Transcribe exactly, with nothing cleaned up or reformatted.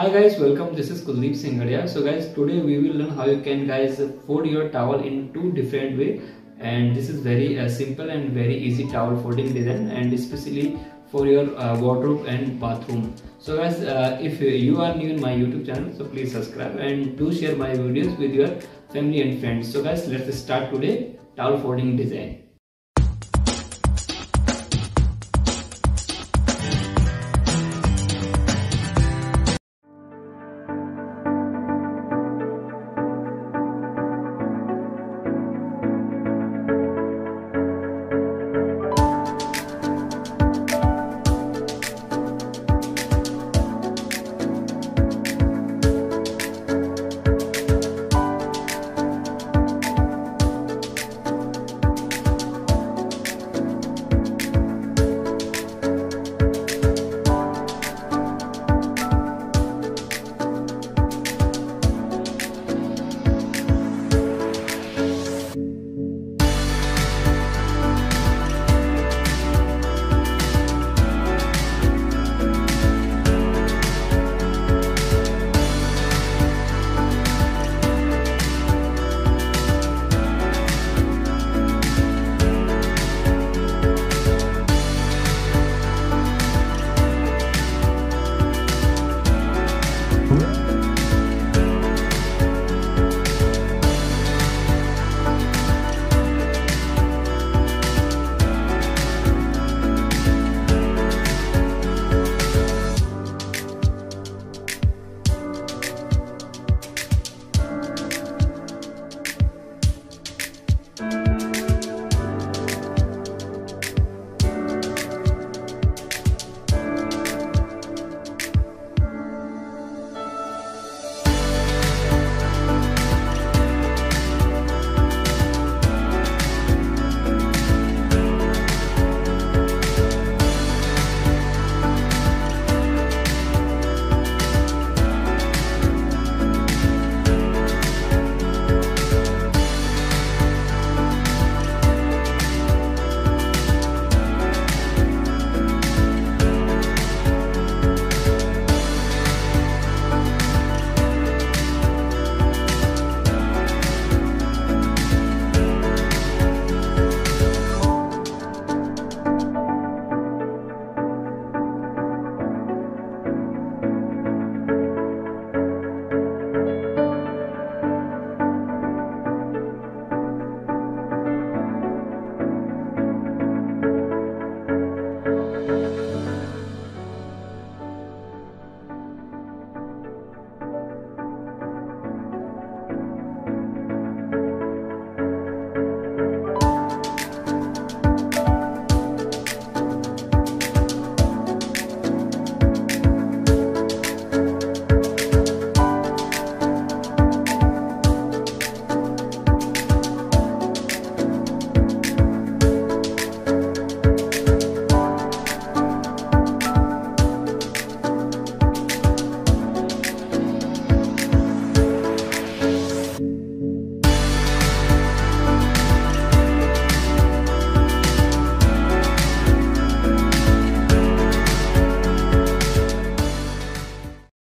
Hi guys, welcome. This is Kuldeep Singh Gariya. So guys, today we will learn how you can guys fold your towel in two different way, and this is very uh, simple and very easy towel folding design, and especially for your uh, wardrobe and bathroom. So guys, uh, if you are new in my YouTube channel, so please subscribe and do share my videos with your family and friends. So guys, let's start today towel folding design. Thank you.